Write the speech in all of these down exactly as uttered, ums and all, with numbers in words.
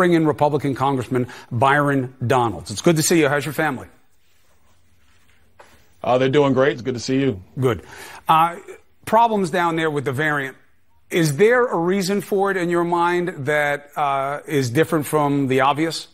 bring in Republican Congressman Byron Donalds. It's good to see you. How's your family? Uh, they're doing great. It's good to see you. Good. Uh, problems down there with the variant. Is there a reason for it in your mind that uh, is different from the obvious?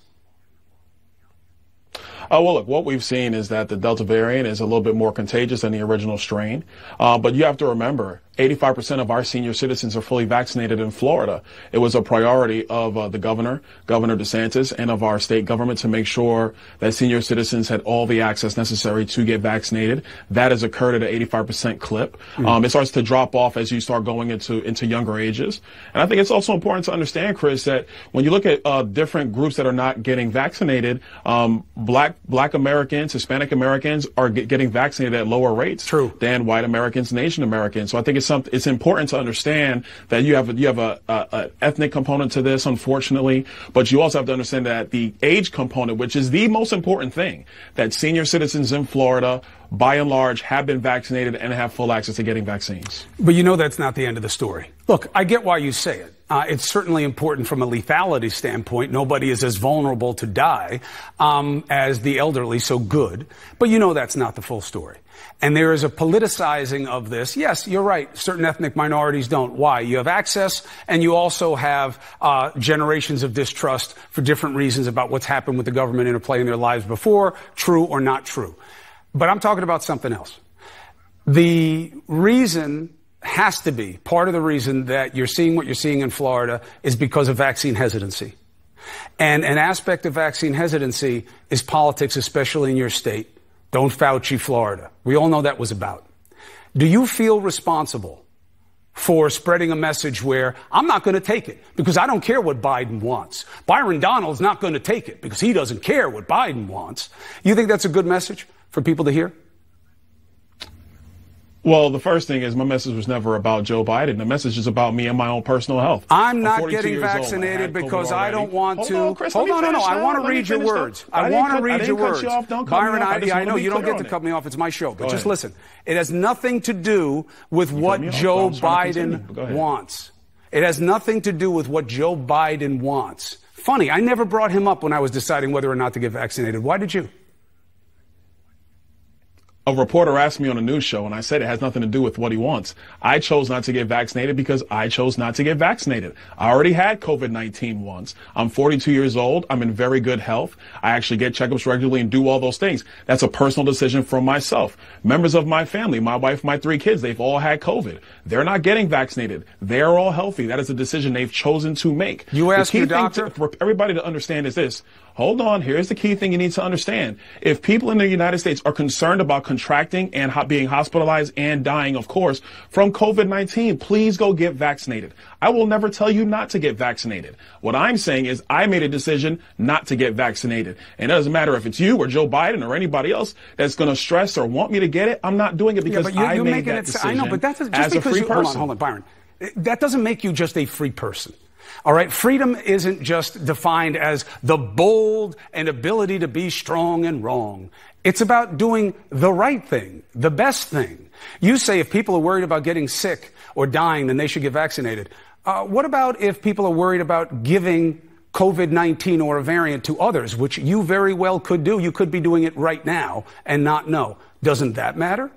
Uh, well, look, what we've seen is that the Delta variant is a little bit more contagious than the original strain. Uh, but you have to remember, eighty-five percent of our senior citizens are fully vaccinated in Florida. It was a priority of uh, the governor, Governor DeSantis, and of our state government to make sure that senior citizens had all the access necessary to get vaccinated. That has occurred at an eighty-five percent clip. Mm-hmm. Um, it starts to drop off as you start going into, into younger ages. And I think it's also important to understand, Chris, that when you look at uh, different groups that are not getting vaccinated, um, black Black Americans, Hispanic Americans are get, getting vaccinated at lower rates True. than white Americans and Asian Americans. So I think it's something. It's important to understand that you have you have a, a, a ethnic component to this, unfortunately, but you also have to understand that the age component, which is the most important thing, that senior citizens in Florida, by and large, have been vaccinated and have full access to getting vaccines. But you know that's not the end of the story. Look, I get why you say it. Uh, it's certainly important from a lethality standpoint. Nobody is as vulnerable to die um, as the elderly, so good. But you know that's not the full story. And there is a politicizing of this. Yes, you're right. Certain ethnic minorities don't. Why? You have access, and you also have uh, generations of distrust for different reasons about what's happened with the government interplay in their lives before, true or not true. But I'm talking about something else. The reason has to be, part of the reason that you're seeing what you're seeing in Florida is because of vaccine hesitancy. And an aspect of vaccine hesitancy is politics, especially in your state. Don't Fauci, Florida. We all know that was about. Do you feel responsible for spreading a message where I'm not going to take it because I don't care what Biden wants? Byron Donalds not going to take it because he doesn't care what Biden wants. You think that's a good message for people to hear? Well, the first thing is my message was never about Joe Biden. The message is about me and my own personal health. I'm not getting vaccinated because I don't want to. Hold on, Chris, hold on, no, no. I want to read your words. I want to read your words. Byron, I know you don't get to cut me off. It's my show. But just listen. It has nothing to do with what Joe Biden wants. It has nothing to do with what Joe Biden wants. Funny, I never brought him up when I was deciding whether or not to get vaccinated. Why did you? A reporter asked me on a news show, and I said it has nothing to do with what he wants. I chose not to get vaccinated because I chose not to get vaccinated. I already had COVID nineteen once. I'm forty-two years old. I'm in very good health. I actually get checkups regularly and do all those things. That's a personal decision from myself. Members of my family, my wife, my three kids, they've all had COVID. They're not getting vaccinated. They're all healthy. That is a decision they've chosen to make. You asked your doctor? For everybody to understand is this. Hold on. Here's the key thing you need to understand. If people in the United States are concerned about contracting and ho- being hospitalized and dying, of course, from COVID nineteen, please go get vaccinated. I will never tell you not to get vaccinated. What I'm saying is I made a decision not to get vaccinated. And it doesn't matter if it's you or Joe Biden or anybody else that's going to stress or want me to get it. I'm not doing it because yeah, but you're, I you're made that it, decision I know, but that's just as a free you, person. Hold on, hold on, Byron. That doesn't make you just a free person. All right. Freedom isn't just defined as the bold and ability to be strong and wrong. It's about doing the right thing, the best thing. You say if people are worried about getting sick or dying, then they should get vaccinated. Uh, what about if people are worried about giving COVID nineteen or a variant to others, which you very well could do? You could be doing it right now and not know. Doesn't that matter?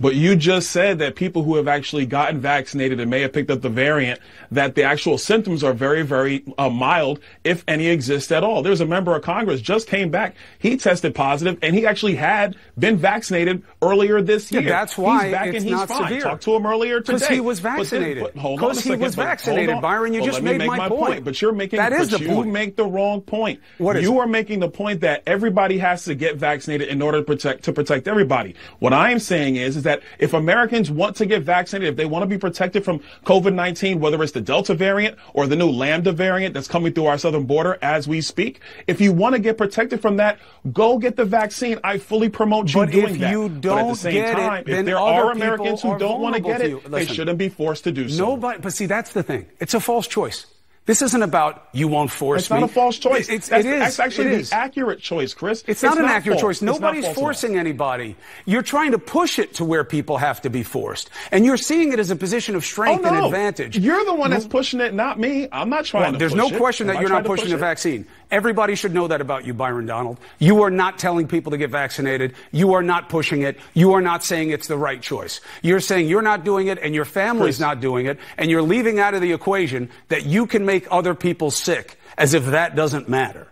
But you just said that people who have actually gotten vaccinated and may have picked up the variant, that the actual symptoms are very, very uh, mild, if any exist at all. There's a member of Congress just came back. He tested positive, and he actually had been vaccinated earlier this year. Yeah, that's why he's back it's and he's not fine. Severe. Talked to him earlier today. Because he was vaccinated. Because he was vaccinated, Byron. You well, just made me my, my point. point. But you're making that is but the you point. make the wrong point. What is you it? are making the point that everybody has to get vaccinated in order to protect to protect everybody. What I am saying is is. That if Americans want to get vaccinated, if they want to be protected from COVID nineteen, whether it's the Delta variant or the new Lambda variant that's coming through our southern border as we speak, if you want to get protected from that, go get the vaccine. I fully promote you but doing if that. You don't but at the same time, it, if there are Americans who are don't want to get it, Listen, they shouldn't be forced to do so. Nobody, but see, that's the thing. It's a false choice. This isn't about you won't force it's me. It's not a false choice. It's, that's, it is. That's actually it is. The accurate choice, Chris. It's, it's not, not an accurate false. choice. Nobody's forcing enough. anybody. You're trying to push it to where people have to be forced. And you're seeing it as a position of strength oh, no. and advantage. You're the one that's pushing it, not me. I'm not trying well, to there's push no it. There's no question Am that I you're not pushing push the vaccine. Everybody should know that about you, Byron Donald. You are not telling people to get vaccinated. You are not pushing it. You are not saying it's the right choice. You're saying you're not doing it and your family's Chris. not doing it. And you're leaving out of the equation that you can make other people sick, as if that doesn't matter.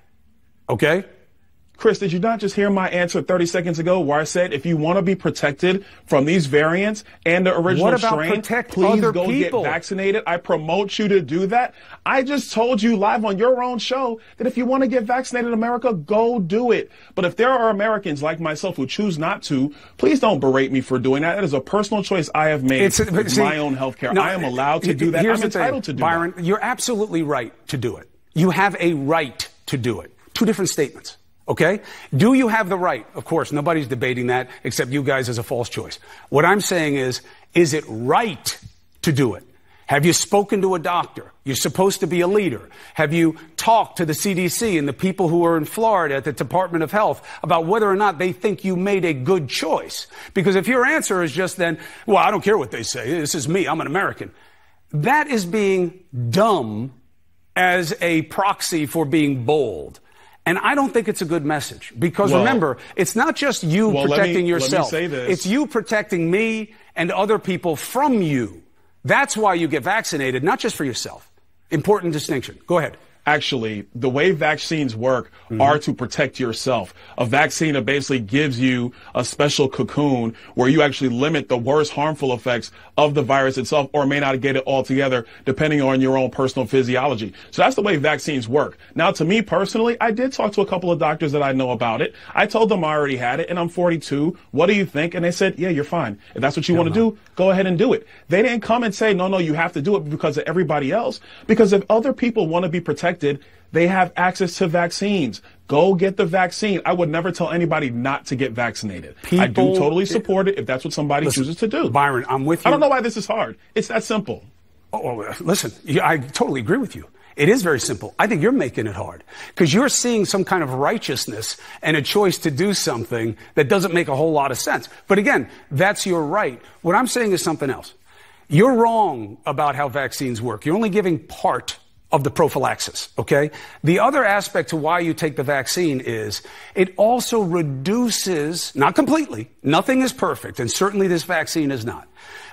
Okay? Chris, did you not just hear my answer thirty seconds ago where I said if you want to be protected from these variants and the original strain, please go get vaccinated? I promote you to do that. I just told you live on your own show that if you want to get vaccinated in America, go do it. But if there are Americans like myself who choose not to, please don't berate me for doing that. That is a personal choice I have made with my own health care. I am allowed to do that. I'm entitled to do that. Byron, you're absolutely right to do it. You have a right to do it. Two different statements. Okay? Do you have the right? Of course, nobody's debating that except you guys as a false choice. What I'm saying is, is it right to do it? Have you spoken to a doctor? You're supposed to be a leader. Have you talked to the C D C and the people who are in Florida at the Department of Health about whether or not they think you made a good choice? Because if your answer is just then, well, I don't care what they say. This is me. I'm an American. That is being dumb as a proxy for being bold. And I don't think it's a good message because, well, remember, it's not just you well, protecting me, yourself. It's you protecting me and other people from you. That's why you get vaccinated, not just for yourself. Important distinction. Go ahead. Actually, the way vaccines work mm-hmm. are to protect yourself. A vaccine that basically gives you a special cocoon where you actually limit the worst harmful effects of the virus itself or may not get it altogether, depending on your own personal physiology. So that's the way vaccines work. Now, to me personally, I did talk to a couple of doctors that I know about it. I told them I already had it and I'm forty-two. What do you think? And they said, yeah, you're fine. If that's what you want to do, go ahead and do it. They didn't come and say, no, no, you have to do it because of everybody else. Because if other people want to be protected, they have access to vaccines. Go get the vaccine. I would never tell anybody not to get vaccinated. People, I do totally support it if that's what somebody listen, chooses to do. Byron, I'm with you. I don't know why this is hard. It's that simple. Oh, listen, I totally agree with you. It is very simple. I think you're making it hard because you're seeing some kind of righteousness and a choice to do something that doesn't make a whole lot of sense. But again, that's your right. What I'm saying is something else. You're wrong about how vaccines work. You're only giving part of the prophylaxis, okay? The other aspect to why you take the vaccine is it also reduces, not completely, nothing is perfect, and certainly this vaccine is not,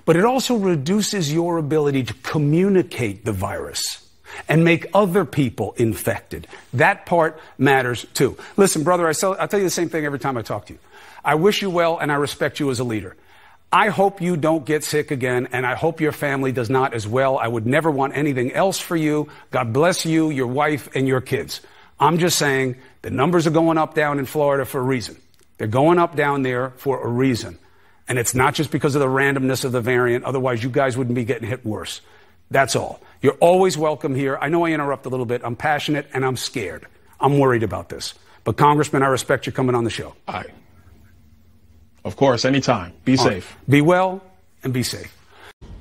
but it also reduces your ability to communicate the virus and make other people infected. That part matters too. Listen, brother, I sell, I'll tell you the same thing every time I talk to you. I wish you well, and I respect you as a leader. I hope you don't get sick again, and I hope your family does not as well. I would never want anything else for you. God bless you, your wife, and your kids. I'm just saying the numbers are going up down in Florida for a reason. They're going up down there for a reason. And it's not just because of the randomness of the variant. Otherwise, you guys wouldn't be getting hit worse. That's all. You're always welcome here. I know I interrupt a little bit. I'm passionate, and I'm scared. I'm worried about this. But, Congressman, I respect you coming on the show. Aye. Of course, anytime. Be safe. Right. Be well and be safe.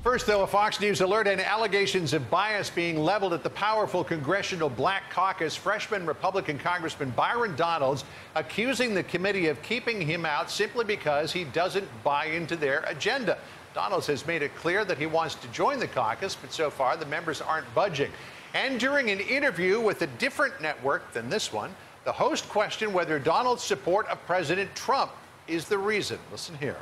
First, though, a Fox News alert and allegations of bias being leveled at the powerful Congressional Black Caucus. Freshman Republican Congressman Byron Donalds accusing the committee of keeping him out simply because he doesn't buy into their agenda. Donalds has made it clear that he wants to join the caucus, but so far the members aren't budging. And during an interview with a different network than this one, the host questioned whether Donalds' support of President Trump is the reason. Listen here.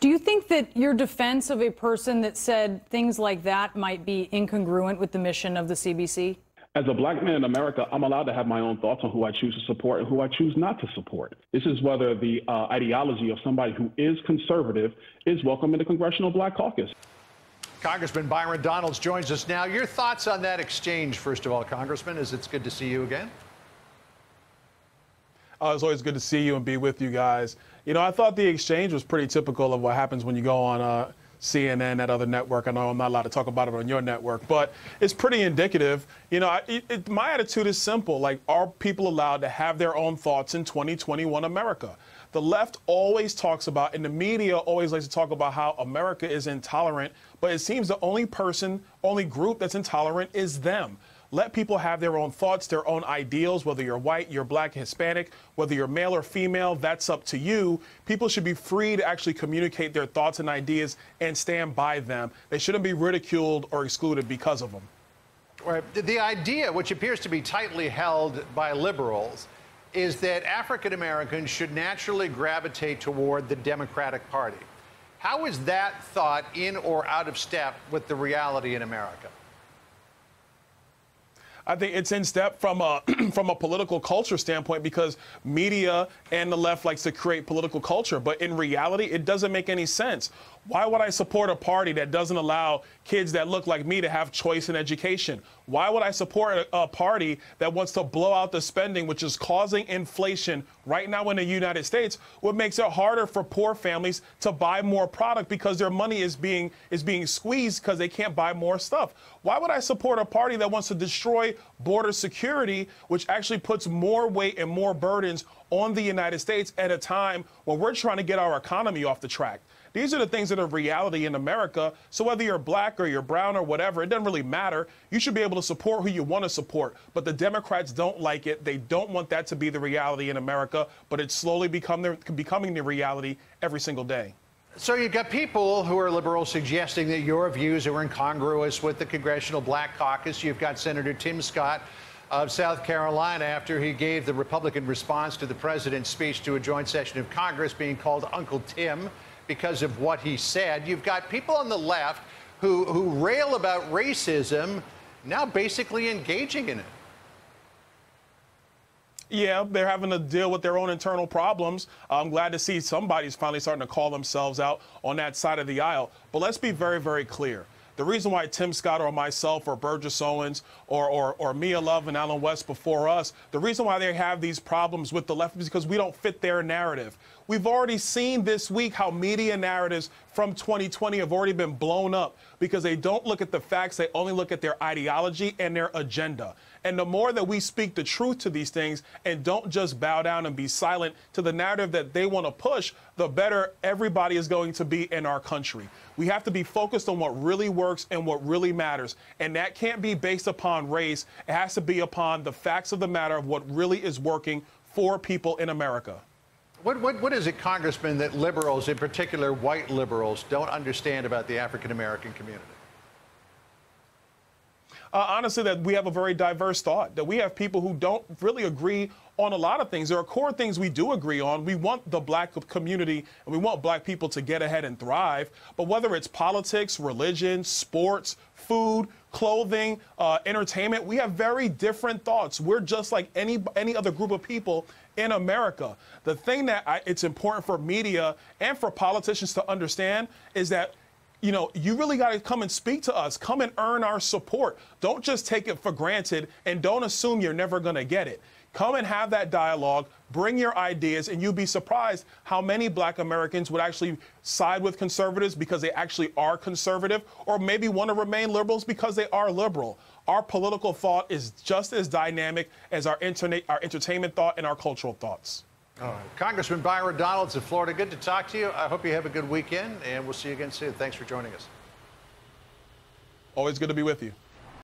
Do you think that your defense of a person that said things like that might be incongruent with the mission of the C B C? As a black man in America, I'm allowed to have my own thoughts on who I choose to support and who I choose not to support. This is whether the uh, ideology of somebody who is conservative is welcome in the Congressional Black Caucus. Congressman Byron Donalds joins us now. Your thoughts on that exchange, first of all, Congressman, as it's good to see you again. Uh, it's always good to see you and be with you guys. You know, I thought the exchange was pretty typical of what happens when you go on uh, C N N, that other network. I know I'm not allowed to talk about it on your network, but it's pretty indicative. You know, I, it, my attitude is simple. Like, are people allowed to have their own thoughts in twenty twenty-one America? The left always talks about, and the media always likes to talk about how America is intolerant, but it seems the only person, only group that's intolerant is them. Let people have their own thoughts, their own ideals, whether you're white, you're black, Hispanic, whether you're male or female, that's up to you. People should be free to actually communicate their thoughts and ideas and stand by them. They shouldn't be ridiculed or excluded because of them. Right. The idea, which appears to be tightly held by liberals, is that African Americans should naturally gravitate toward the Democratic Party. How is that thought in or out of step with the reality in America? I think it's in step from a from a political culture standpoint, because media and the left likes to create political culture. But in reality, it doesn't make any sense. Why would I support a party that doesn't allow kids that look like me to have choice in education? Why would I support a, a party that wants to blow out the spending, which is causing inflation right now in the United States, what makes it harder for poor families to buy more product because their money is being is being squeezed because they can't buy more stuff? Why would I support a party that wants to destroy border security, which actually puts more weight and more burdens on the United States at a time when we're trying to get our economy off the track? These are the things that are reality in America. So whether you're black or you're brown or whatever, it doesn't really matter. You should be able to support who you want to support. But the Democrats don't like it. They don't want that to be the reality in America. But it's slowly become the, becoming the reality every single day. So you've got people who are liberals suggesting that your views are incongruous with the Congressional Black Caucus. You've got Senator Tim Scott of South Carolina, after he gave the Republican response to the president's speech to a joint session of Congress, being called Uncle Tim because of what he said. You've got people on the left who, who rail about racism, now basically engaging in it. Yeah, they're having to deal with their own internal problems. I'm glad to see somebody's finally starting to call themselves out on that side of the aisle. But let's be very, very clear. The reason why Tim Scott or myself or Burgess Owens or, or, or Mia Love and Alan West before us, the reason why they have these problems with the left is because we don't fit their narrative. We've already seen this week how media narratives from twenty twenty have already been blown up because they don't look at the facts. They only look at their ideology and their agenda. And the more that we speak the truth to these things and don't just bow down and be silent to the narrative that they want to push, the better everybody is going to be in our country. We have to be focused on what really works and what really matters. And that can't be based upon race. It has to be upon the facts of the matter of what really is working for people in America. What, what, what is it, Congressman, that liberals, in particular white liberals, don't understand about the African-American community? Uh, honestly, that we have a very diverse thought, that we have people who don't really agree on a lot of things. There are core things we do agree on. We want the black community and we want black people to get ahead and thrive. But whether it's politics, religion, sports, food, clothing, uh, entertainment, we have very different thoughts. We're just like any any other group of people in America. The thing that I, it's important for media and for politicians to understand is that, you know, you really got to come and speak to us. Come and earn our support. Don't just take it for granted and don't assume you're never going to get it. Come and have that dialogue. Bring your ideas, and you'll be surprised how many black Americans would actually side with conservatives because they actually are conservative, or maybe want to remain liberals because they are liberal. Our political thought is just as dynamic as our, internet, our entertainment thought and our cultural thoughts. All right. Congressman Byron Donalds of Florida, good to talk to you. I hope you have a good weekend, and we'll see you again soon. Thanks for joining us. Always good to be with you.